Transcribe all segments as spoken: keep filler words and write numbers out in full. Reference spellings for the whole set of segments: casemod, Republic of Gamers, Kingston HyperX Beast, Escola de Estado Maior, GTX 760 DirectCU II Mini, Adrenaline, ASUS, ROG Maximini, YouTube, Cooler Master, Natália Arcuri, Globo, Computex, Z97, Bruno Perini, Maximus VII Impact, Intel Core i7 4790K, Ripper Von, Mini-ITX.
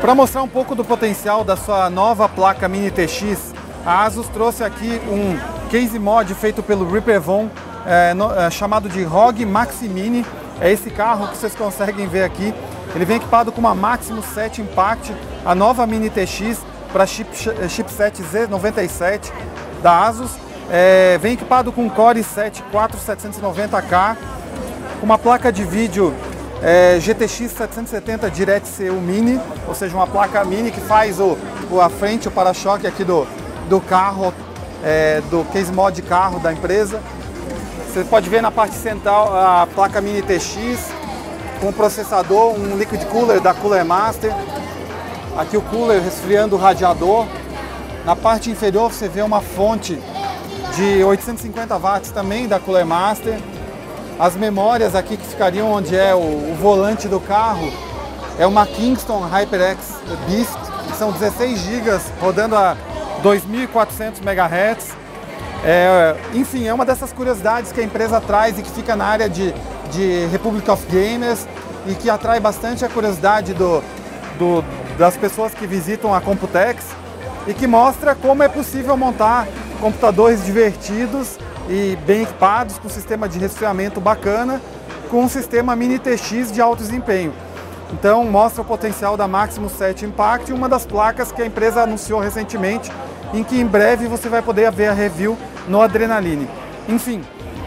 Para mostrar um pouco do potencial da sua nova placa Mini I T X, a ASUS trouxe aqui um case mod feito pelo Ripper Von, é, no, é, chamado de R O G Maximini. É esse carro que vocês conseguem ver aqui. Ele vem equipado com uma Maximus sete Impact, a nova Mini I T X para chip, chipset Z noventa e sete da ASUS. É, vem equipado com Core i sete quatro mil setecentos e noventa K, uma placa de vídeo É, G T X setecentos e setenta Direct C U Mini, ou seja, uma placa mini que faz o, o a frente, o para-choque aqui do, do carro, é, do case mod de carro da empresa. Você pode ver na parte central a placa Mini I T X com processador, um liquid cooler da Cooler Master, aqui o cooler resfriando o radiador. Na parte inferior você vê uma fonte de oitocentos e cinquenta watts também da Cooler Master. As memórias aqui que ficariam onde é o, o volante do carro é uma Kingston HyperX Beast, que são dezesseis gigas rodando a dois mil e quatrocentos megahertz. É, enfim, é uma dessas curiosidades que a empresa traz e que fica na área de, de Republic of Gamers e que atrai bastante a curiosidade do, do, das pessoas que visitam a Computex e que mostra como é possível montar computadores divertidos e bem equipados, com sistema de resfriamento bacana, com um sistema Mini I T X de alto desempenho. Então mostra o potencial da Maximus sete Impact, uma das placas que a empresa anunciou recentemente, em que em breve você vai poder ver a review no Adrenaline. Enfim,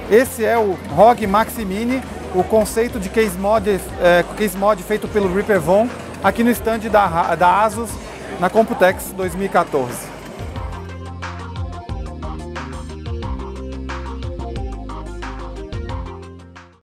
esse é o R O G Maximini, o conceito de case mod, é, case mod feito pelo Ripper Von, aqui no stand da, da ASUS, na Computex dois mil e quatorze.